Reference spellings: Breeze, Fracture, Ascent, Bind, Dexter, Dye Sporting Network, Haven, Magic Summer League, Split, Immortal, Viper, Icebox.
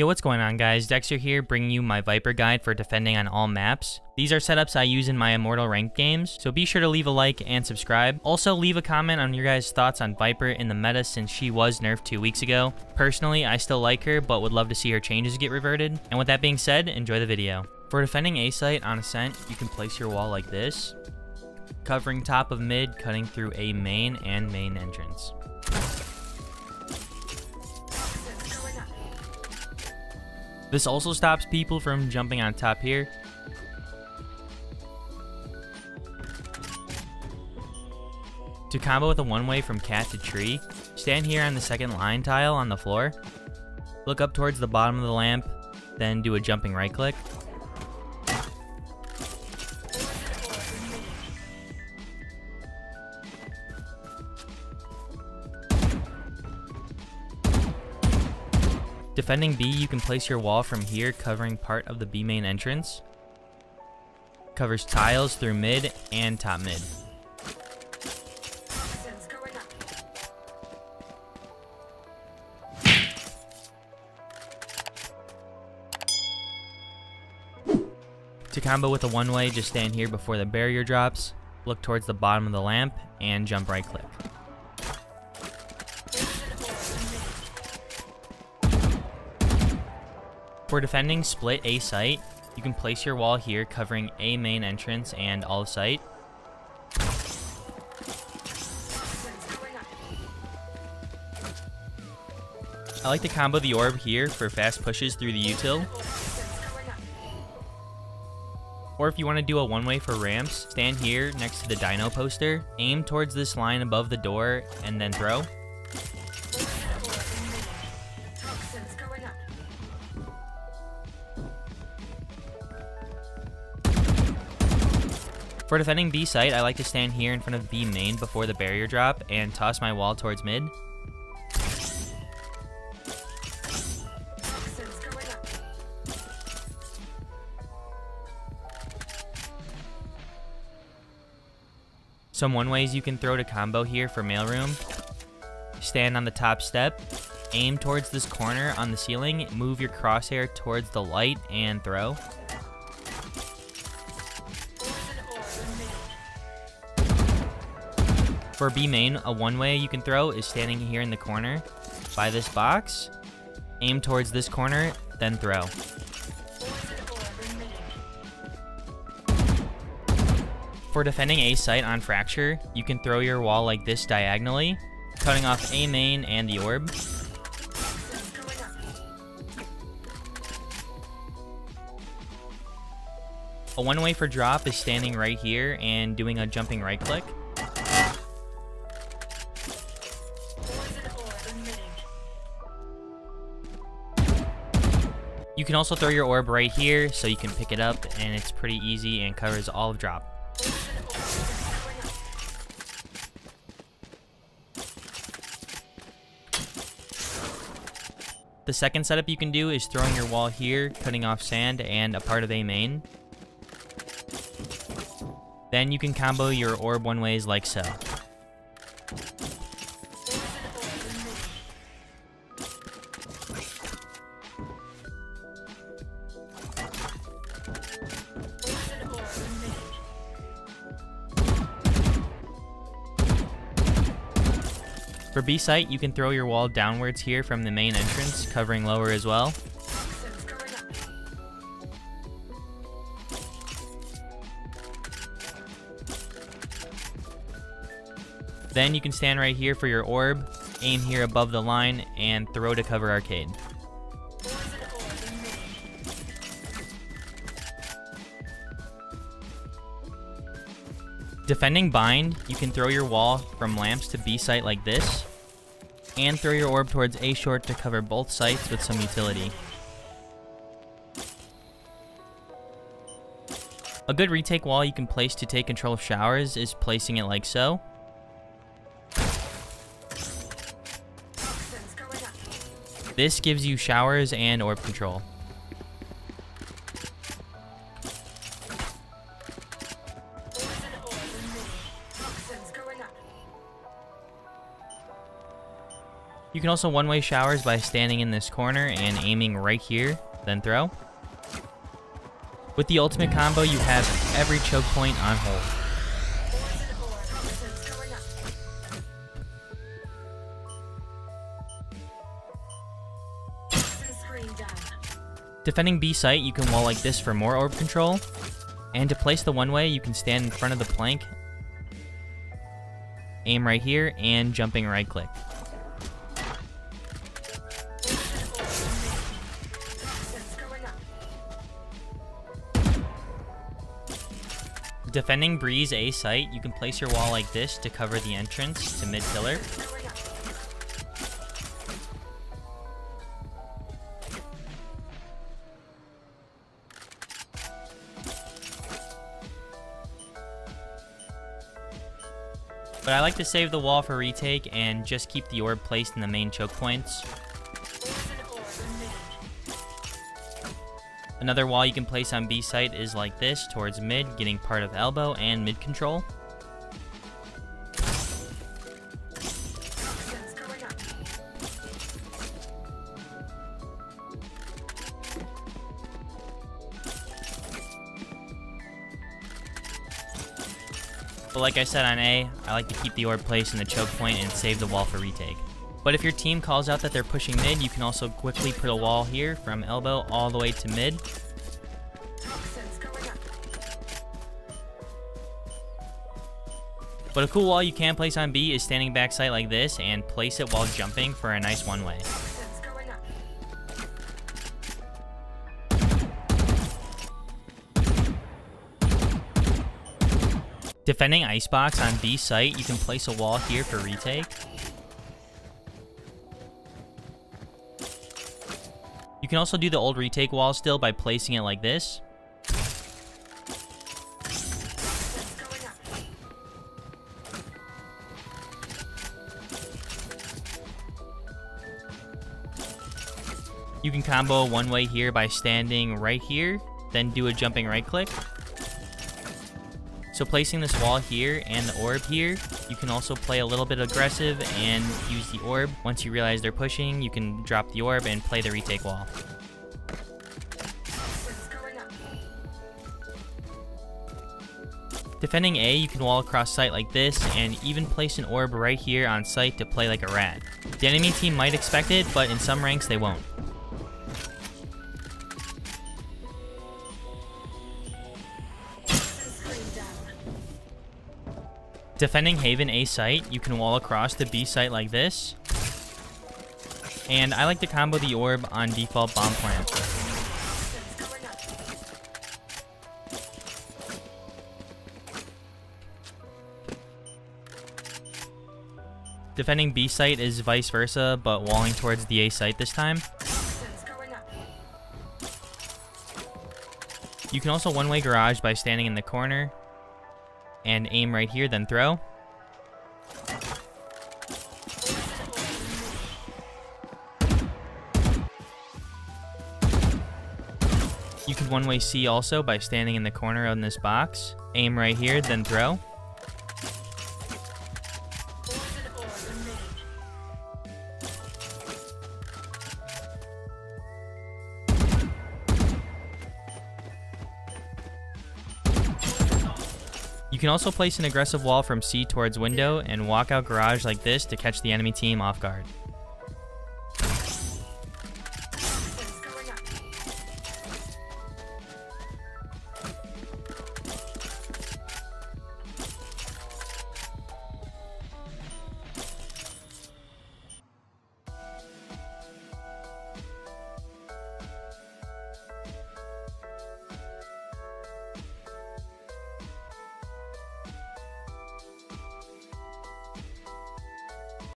Yo, what's going on guys, Dexter here bringing you my Viper guide for defending on all maps. These are setups I use in my Immortal ranked games, so be sure to leave a like and subscribe. Also leave a comment on your guys' thoughts on Viper in the meta since she was nerfed 2 weeks ago. Personally, I still like her but would love to see her changes get reverted. And with that being said, enjoy the video. For defending A site on Ascent, you can place your wall like this, covering top of mid, cutting through A main and main entrance. This also stops people from jumping on top here. To combo with a one-way from cat to tree, stand here on the second line tile on the floor, look up towards the bottom of the lamp, then do a jumping right click. Defending B, you can place your wall from here, covering part of the B main entrance. Covers tiles through mid and top mid. To combo with a one-way, just stand here before the barrier drops, look towards the bottom of the lamp, and jump right click. For defending split A site, you can place your wall here covering A main entrance and all of site. I like to combo the orb here for fast pushes through the util. Or if you want to do a one-way for ramps, stand here next to the dino poster, aim towards this line above the door, and then throw. For defending B site, I like to stand here in front of B main before the barrier drop and toss my wall towards mid. Some one-ways you can throw to combo here for mailroom. Stand on the top step, aim towards this corner on the ceiling, move your crosshair towards the light and throw. For B main, a one-way you can throw is standing here in the corner by this box, aim towards this corner, then throw. For defending A site on Fracture, you can throw your wall like this diagonally, cutting off A main and the orb. A one-way for drop is standing right here and doing a jumping right click. You can also throw your orb right here, so you can pick it up, and it's pretty easy and covers all of drop. The second setup you can do is throwing your wall here, cutting off sand and a part of A main. Then you can combo your orb one ways like so. For B site, you can throw your wall downwards here from the main entrance, covering lower as well. Then you can stand right here for your orb, aim here above the line, and throw to cover arcade. Defending Bind, you can throw your wall from lamps to B site like this, and throw your orb towards A short to cover both sites with some utility. A good retake wall you can place to take control of showers is placing it like so. This gives you showers and orb control. You can also one-way showers by standing in this corner and aiming right here, then throw. With the ultimate combo, you have every choke point on hold. Defending B site, you can wall like this for more orb control. And to place the one-way, you can stand in front of the plank, aim right here, and jumping right-click. Defending Breeze A site, you can place your wall like this to cover the entrance to mid pillar. But I like to save the wall for retake and just keep the orb placed in the main choke points. Another wall you can place on B site is like this, towards mid, getting part of elbow and mid control. But like I said on A, I like to keep the orb placed in the choke point and save the wall for retake. But if your team calls out that they're pushing mid, you can also quickly put a wall here from elbow all the way to mid. But a cool wall you can place on B is standing backside like this and place it while jumping for a nice one-way. Defending Icebox on B site, you can place a wall here for retake. You can also do the old retake wall still by placing it like this. You can combo one way here by standing right here, then do a jumping right click. So placing this wall here and the orb here, you can also play a little bit aggressive and use the orb. Once you realize they're pushing, you can drop the orb and play the retake wall. Defending A, you can wall across site like this and even place an orb right here on site to play like a rat. The enemy team might expect it, but in some ranks they won't. Defending Haven A site, you can wall across the B site like this. And I like to combo the orb on default bomb plant. Defending B site is vice versa, but walling towards the A site this time. You can also one-way garage by standing in the corner and aim right here, then throw. You can one-way C also by standing in the corner on this box. Aim right here, then throw. You can also place an aggressive wall from C towards window and walk out garage like this to catch the enemy team off guard.